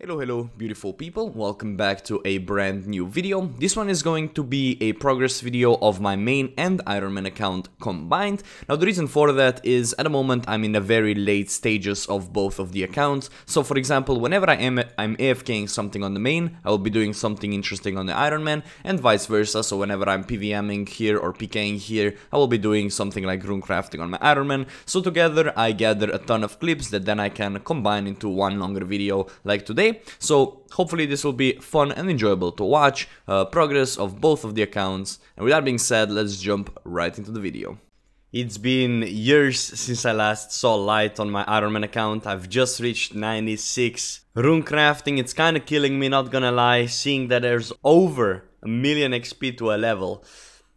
Hello, hello, beautiful people, welcome back to a brand new video. This one is going to be a progress video of my main and Iron Man account combined. Now, the reason for that is, at the moment, I'm in the very late stages of both of the accounts. So, for example, whenever I'm AFKing something on the main, I will be doing something interesting on the Iron Man, and vice versa. So, whenever I'm PVMing here or PKing here, I will be doing something like runecrafting on my Iron Man. So, together, I gather a ton of clips that then I can combine into one longer video like today. So hopefully this will be fun and enjoyable to watch, progress of both of the accounts, and with that being said, let's jump right into the video. It's been years since I last saw light on my Iron Man account. I've just reached 96. Runecrafting, it's kinda killing me, not gonna lie, seeing that there's over a million XP to a level.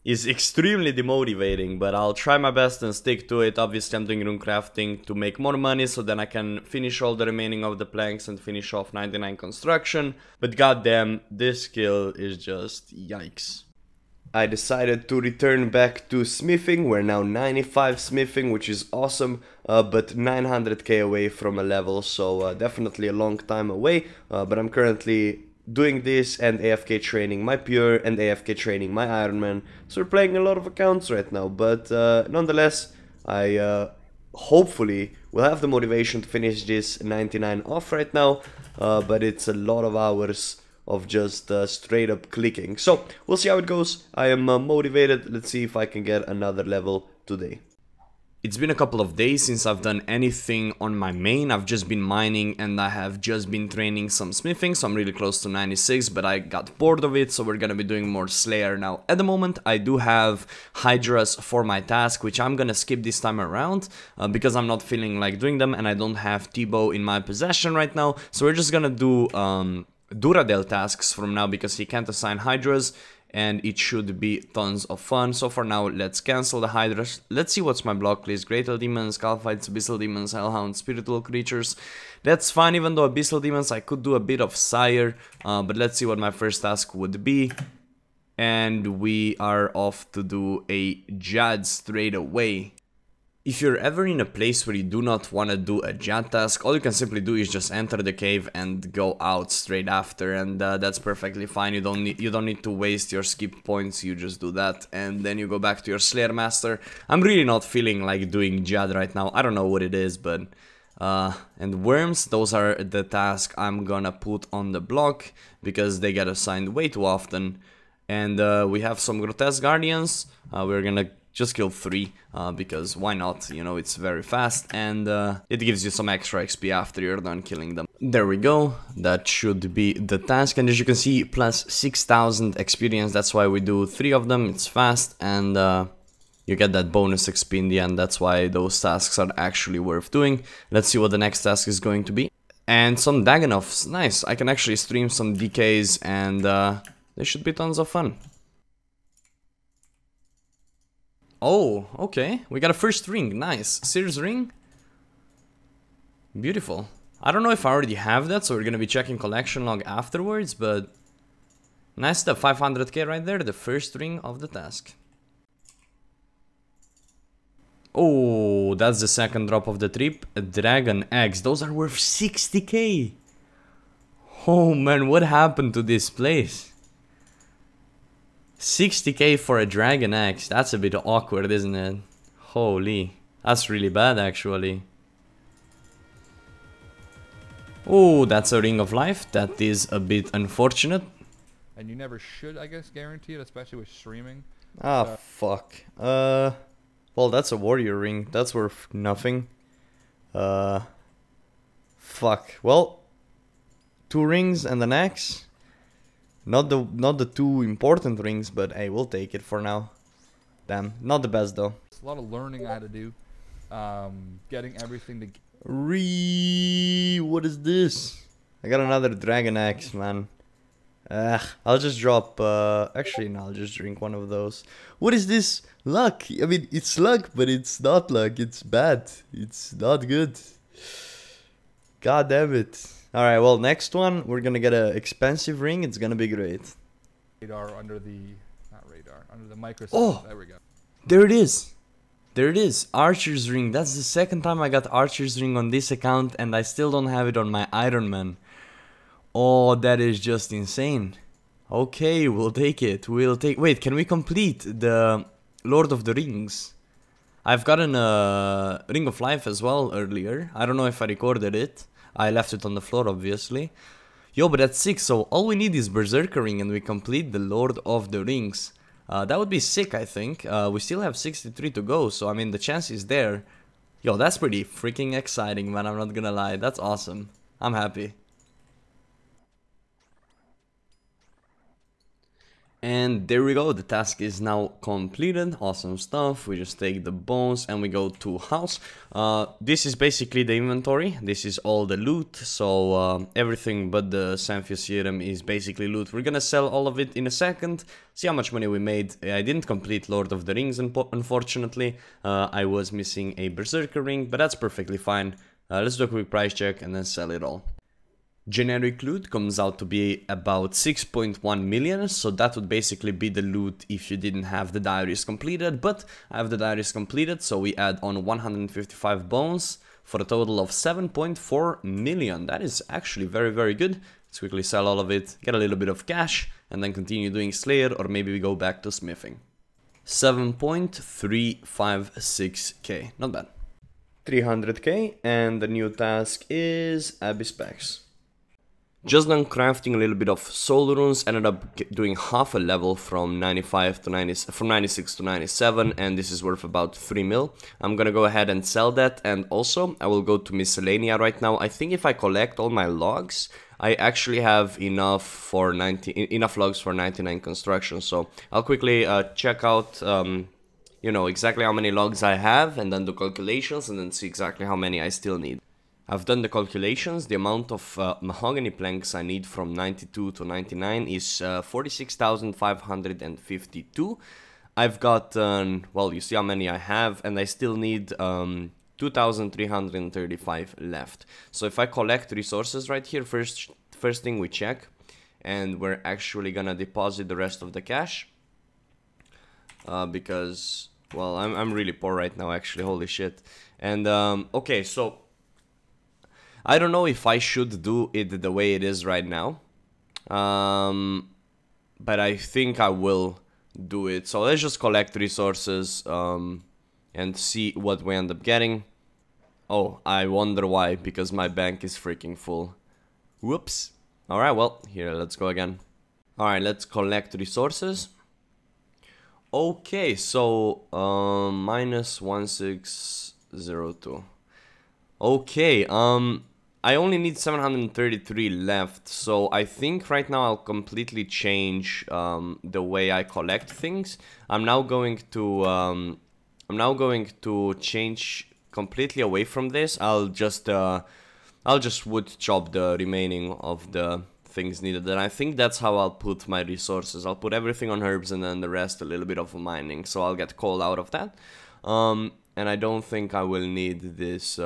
Is extremely demotivating, but I'll try my best and stick to it. Obviously, I'm doing runecrafting to make more money, so then I can finish all the remaining of the planks and finish off 99 construction. But goddamn, this skill is just yikes. I decided to return back to smithing. We're now 95 smithing, which is awesome, but 900k away from a level, so definitely a long time away, but I'm currently doing this and AFK training my pure and AFK training my Iron Man. So we're playing a lot of accounts right now, but nonetheless, I hopefully will have the motivation to finish this 99 off right now, but it's a lot of hours of just straight up clicking. So we'll see how it goes. I am motivated. Let's see if I can get another level today. It's been a couple of days since I've done anything on my main. I've just been mining and I have just been training some smithing, so I'm really close to 96, but I got bored of it, so we're gonna be doing more Slayer now. At the moment, I do have Hydras for my task, which I'm gonna skip this time around, because I'm not feeling like doing them and I don't have T-Bow in my possession right now, so we're just gonna do Duradel tasks from now because he can't assign Hydras. And it should be tons of fun. So for now, let's cancel the Hydras. Let's see what's my block list. Greater Demons, Calphites, Abyssal Demons, Hellhounds, Spiritual Creatures. That's fine, even though Abyssal Demons, I could do a bit of Sire. But let's see what my first task would be. And we are off to do a Jad straight away. If you're ever in a place where you do not want to do a Jad task, all you can simply do is just enter the cave and go out straight after, and that's perfectly fine. You don't need to waste your skip points, you just do that, and then you go back to your Slayer Master. I'm really not feeling like doing Jad right now, I don't know what it is, but... and worms, those are the tasks I'm gonna put on the block, because they get assigned way too often. And we have some Grotesque Guardians, we're gonna... just kill 3, because why not, you know, it's very fast, and it gives you some extra XP after you're done killing them. There we go, that should be the task, and as you can see, plus 6,000 experience, that's why we do 3 of them, it's fast, and you get that bonus XP in the end, that's why those tasks are actually worth doing. Let's see what the next task is going to be. And some Dagannoths, nice, I can actually stream some DKs, and they should be tons of fun. Oh, okay, we got a first ring, nice. Seers ring? Beautiful. I don't know if I already have that, so we're gonna be checking collection log afterwards, but... nice stuff, 500k right there, the first ring of the task. Oh, that's the second drop of the trip, dragon eggs, those are worth 60k! Oh man, what happened to this place? 60k for a dragon axe, that's a bit awkward, isn't it? Holy, that's really bad actually. Oh, that's a ring of life, that is a bit unfortunate. And you never should, I guess, guarantee it, especially with streaming. Ah, fuck. Well, that's a warrior ring, that's worth nothing. Fuck, well, 2 rings and an axe. Not the 2 important rings, but hey, we'll take it for now. Damn, not the best though. It's a lot of learning I had to do. Getting everything to... what is this? I got another dragon axe, man. Ugh, I'll just drop... actually, no, I'll just drink one of those. What is this? Luck! I mean, it's luck, but it's not luck. It's bad. It's not good. God damn it. Alright, well, next one, we're gonna get an expensive ring, it's gonna be great. Radar under the... not radar, under the microscope, oh, there we go. There it is! There it is, Archer's ring, that's the second time I got Archer's ring on this account and I still don't have it on my Iron Man. Oh, that is just insane. Okay, we'll take it. We'll take... Wait, can we complete the Lord of the Rings? I've gotten a Ring of Life as well earlier. I don't know if I recorded it. I left it on the floor, obviously. Yo, but that's sick. So all we need is Berserker Ring and we complete the Lord of the Rings. That would be sick, I think. We still have 63 to go, so I mean, the chance is there. Yo, that's pretty freaking exciting, man. I'm not gonna lie. That's awesome. I'm happy. And there we go, the task is now completed. Awesome stuff. We just take the bones and we go to house. This is basically the inventory. This is all the loot. So everything but the Samphius Serum is basically loot. We're gonna sell all of it in a second. See how much money we made. I didn't complete Lord of the Rings, unfortunately. I was missing a Berserker Ring, but that's perfectly fine. Let's do a quick price check and then sell it all. Generic loot comes out to be about 6.1 million, so that would basically be the loot if you didn't have the diaries completed, but I have the diaries completed, so we add on 155 bones for a total of 7.4 million. That is actually very, very good. Let's quickly sell all of it, get a little bit of cash, and then continue doing Slayer, or maybe we go back to smithing. 7.356k, not bad. 300k, and the new task is Abyssal Packs. Just done crafting a little bit of soul runes, ended up doing half a level from 96 to 97, and this is worth about 3 mil. I'm gonna go ahead and sell that, and also I will go to Miscellanea right now. I think if I collect all my logs, I actually have enough for enough logs for 99 construction, so I'll quickly check out you know, exactly how many logs I have, and then do calculations, and then see exactly how many I still need. I've done the calculations. The amount of mahogany planks I need from 92 to 99 is 46,552. I've got, well, you see how many I have, and I still need 2,335 left. So if I collect resources right here, first thing we check, and we're actually gonna deposit the rest of the cash, because, well, I'm really poor right now, actually, holy shit. And, okay, so... I don't know if I should do it the way it is right now, but I think I will do it. So let's just collect resources and see what we end up getting. Oh, I wonder why, because my bank is freaking full. Whoops. Alright, well, here, let's go again. Alright, let's collect resources. Okay, so minus 1602. Okay, I only need 733 left, so I think right now I'll completely change the way I collect things. I'm now going to change completely away from this. I'll just wood chop the remaining of the things needed, and I think that's how I'll put my resources. I'll put everything on herbs and then the rest a little bit of mining, so I'll get coal out of that. And I don't think I will need this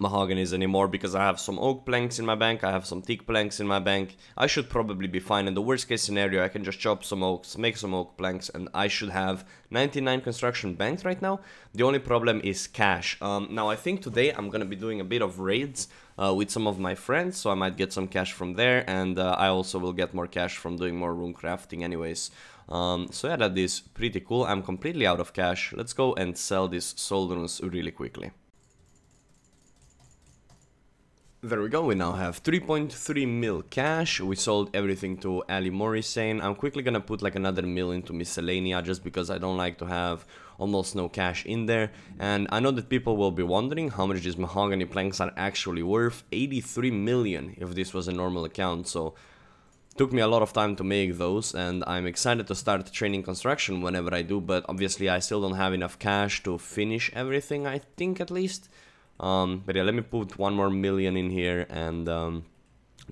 mahogany's anymore, because I have some oak planks in my bank, I have some teak planks in my bank. I should probably be fine. In the worst case scenario, I can just chop some oaks, make some oak planks, and I should have 99 construction banked right now. The only problem is cash. Now I think today I'm gonna be doing a bit of raids with some of my friends, so I might get some cash from there, and I also will get more cash from doing more rune crafting anyways. So yeah, that is pretty cool. I'm completely out of cash. Let's go and sell these soul runes really quickly. There we go, we now have 3.3 mil cash. We sold everything to Ali Morrisane. I'm quickly gonna put like another mil into Miscellanea, just because I don't like to have almost no cash in there. And I know that people will be wondering how much these mahogany planks are actually worth. 83 million if this was a normal account, so took me a lot of time to make those, and I'm excited to start training construction whenever I do, but obviously I still don't have enough cash to finish everything, I think, at least. But yeah, let me put one more million in here, and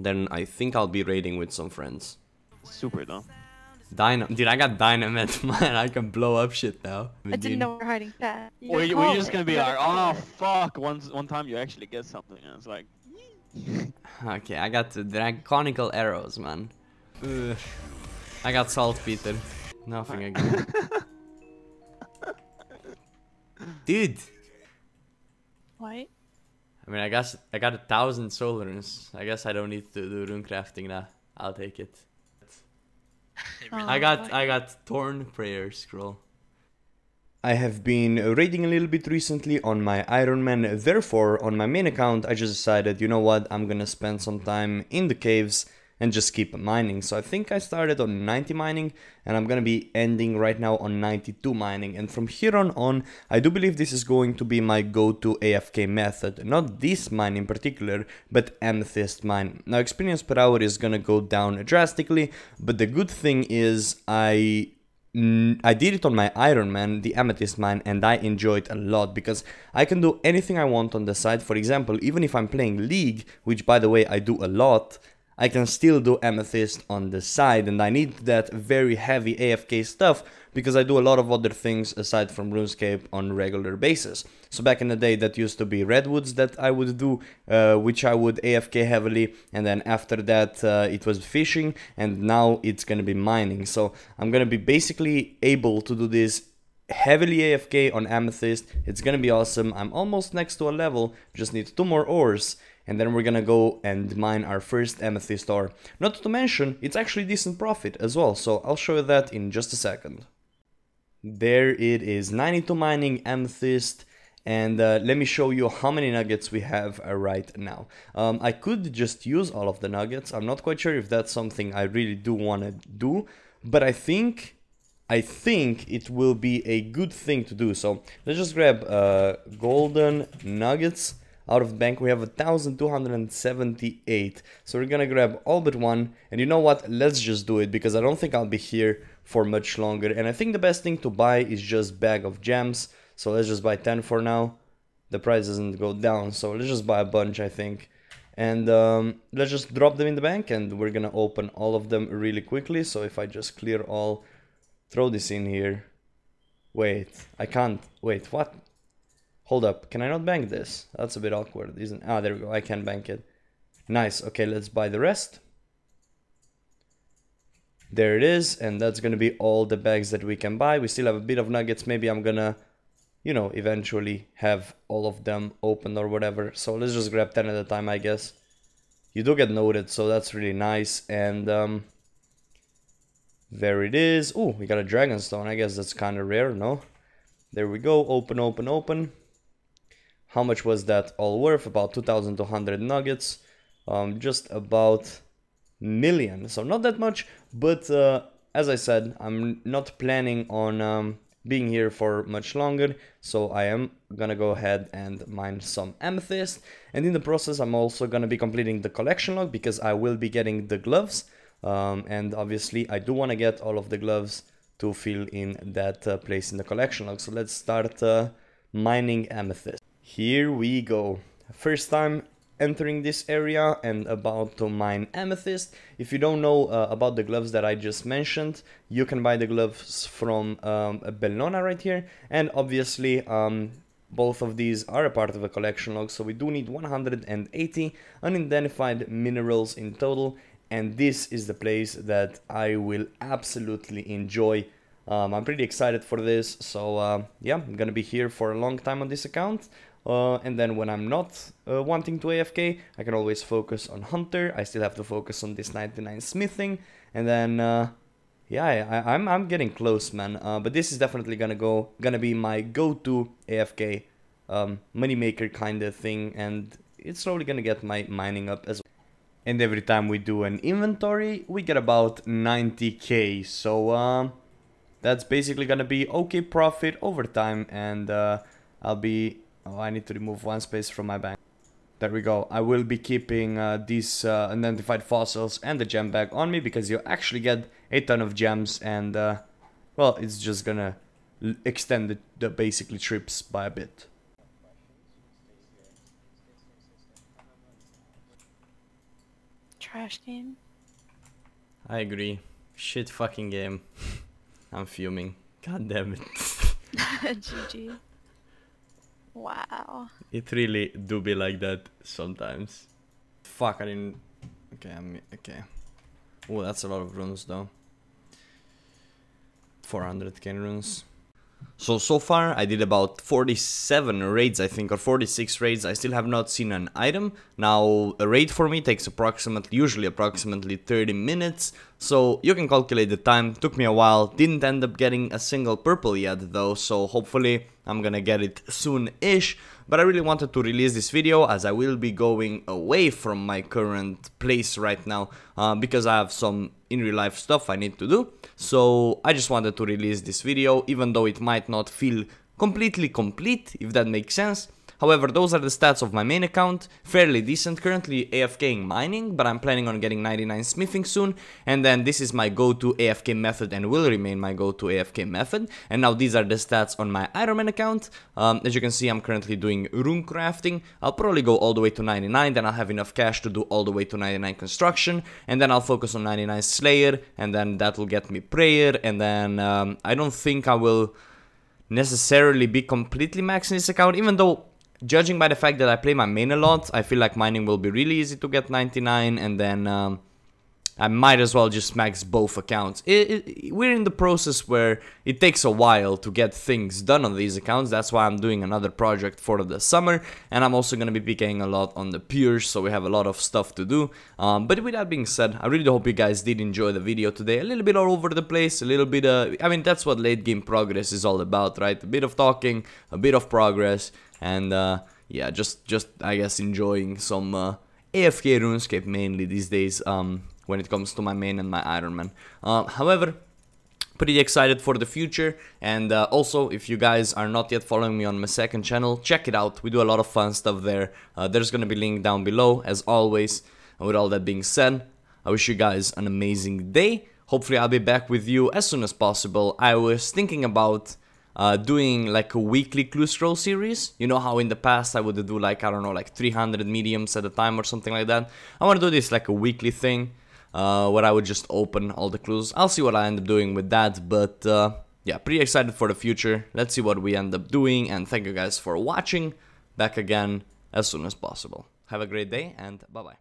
then I think I'll be raiding with some friends. Super, though. Dude, I got dynamite, man. I can blow up shit now. I didn't know we're hiding that. We're just gonna be like, oh fuck! One time you actually get something, and it's like. Okay, I got the draconical arrows, man. Ugh. I got saltpeter. Nothing again. Dude. What? I mean, I guess I got 1,000 soul runes. I guess I don't need to do rune crafting now. I'll take it. I got Torn Prayer Scroll. I have been raiding a little bit recently on my Iron Man, therefore on my main account I just decided, you know what, I'm gonna spend some time in the caves and just keep mining. So I think I started on 90 mining and I'm gonna be ending right now on 92 mining, and from here on I do believe this is going to be my go-to AFK method. Not this mine in particular, but Amethyst mine. Now experience per hour is gonna go down drastically, but the good thing is I did it on my Iron Man, the Amethyst mine, and I enjoyed it a lot because I can do anything I want on the side. For example, even if I'm playing League, which by the way I do a lot, I can still do Amethyst on the side, and I need that very heavy AFK stuff because I do a lot of other things aside from RuneScape on regular basis. So back in the day that used to be Redwoods that I would do, which I would AFK heavily, and then after that it was fishing, and now it's gonna be mining. So I'm gonna be basically able to do this heavily AFK on Amethyst. It's gonna be awesome. I'm almost next to a level, just need 2 more ores. And then we're gonna go and mine our first Amethyst ore. Not to mention, it's actually decent profit as well, so I'll show you that in just a second. There it is, 92 mining Amethyst, and let me show you how many nuggets we have right now. I could just use all of the nuggets. I'm not quite sure if that's something I really do wanna do, but I think it will be a good thing to do. So let's just grab golden nuggets. Out of bank, we have 1,278, so we're gonna grab all but one, and you know what, let's just do it, because I don't think I'll be here for much longer, and I think the best thing to buy is just bag of gems, so let's just buy 10 for now. The price doesn't go down, so let's just buy a bunch, I think, and let's just drop them in the bank, and we're gonna open all of them really quickly. So if I just clear all, throw this in here, wait, I can't, wait, what? Hold up, can I not bank this? That's a bit awkward, isn't it? Ah, there we go, I can bank it. Nice, okay, let's buy the rest. There it is, and that's gonna be all the bags that we can buy. We still have a bit of nuggets, maybe I'm gonna, you know, eventually have all of them open or whatever. So let's just grab 10 at a time, I guess. You do get noted, so that's really nice, and there it is. Ooh, we got a Dragonstone, I guess that's kinda rare, no? There we go, open, open, open. How much was that all worth? About 2,200 nuggets, just about million, so not that much, but as I said, I'm not planning on being here for much longer, so I am gonna go ahead and mine some Amethyst, and in the process I'm also gonna be completing the collection log, because I will be getting the gloves, and obviously I do want to get all of the gloves to fill in that place in the collection log. So let's start mining Amethyst. Here we go. First time entering this area and about to mine Amethyst. If you don't know about the gloves that I just mentioned, you can buy the gloves from Bellona right here. And obviously, both of these are a part of the collection log. So we do need 180 unidentified minerals in total. And this is the place that I will absolutely enjoy. I'm pretty excited for this. So yeah, I'm gonna be here for a long time on this account. And then when I'm not wanting to AFK, I can always focus on Hunter. I still have to focus on this 99 smithing, and then yeah, I'm getting close, man. But this is definitely gonna be my go-to AFK moneymaker kind of thing, and it's slowly gonna get my mining up as well. And every time we do an inventory, we get about 90k. So that's basically gonna be okay profit over time, and I'll be. Oh, I need to remove 1 space from my bank. There we go. I will be keeping these unidentified fossils and the gem bag on me, because you actually get a ton of gems, and well, it's just gonna extend the basically trips by a bit. Trash game. I agree. Shit fucking game. I'm fuming. God damn it. GG. Wow. It really do be like that sometimes. Fuck, I didn't... Okay, okay. Oh, that's a lot of runes, though. 400k runes. So far I did about 47 raids, I think, or 46 raids. I still have not seen an item. Now, a raid for me takes usually approximately 30 minutes, so you can calculate the time. Took me a while, didn't end up getting a single purple yet though, so hopefully I'm gonna get it soon-ish. But I really wanted to release this video as I will be going away from my current place right now, because I have some in real life stuff I need to do. So I just wanted to release this video, even though it might not feel completely complete, if that makes sense. However, those are the stats of my main account, fairly decent, currently AFKing mining, but I'm planning on getting 99 smithing soon, and then this is my go-to AFK method and will remain my go-to AFK method. And now these are the stats on my Iron Man account. As you can see, I'm currently doing rune crafting. I'll probably go all the way to 99, then I'll have enough cash to do all the way to 99 construction, and then I'll focus on 99 Slayer, and then that will get me prayer, and then I don't think I will necessarily be completely maxing this account, even though, judging by the fact that I play my main a lot, I feel like mining will be really easy to get 99, and then I might as well just max both accounts. We're in the process where it takes a while to get things done on these accounts. That's why I'm doing another project for the summer, and I'm also going to be PKing a lot on the piers, so we have a lot of stuff to do. But with that being said, I really hope you guys did enjoy the video today. A little bit all over the place, a little bit I mean, that's what late game progress is all about, right? A bit of talking, a bit of progress. And yeah, just I guess enjoying some AFK RuneScape mainly these days when it comes to my main and my Iron Man. However, pretty excited for the future, and also if you guys are not yet following me on my second channel, check it out. We do a lot of fun stuff there. There's gonna be a link down below as always. And with all that being said, I wish you guys an amazing day. Hopefully I'll be back with you as soon as possible. I was thinking about doing like a weekly clue scroll series. You know how in the past I would do like, I don't know, like 300 mediums at a time or something like that. I want to do this like a weekly thing where I would just open all the clues. I'll see what I end up doing with that, but yeah, pretty excited for the future. Let's see what we end up doing, and thank you guys for watching. Back again as soon as possible. Have a great day, and bye bye.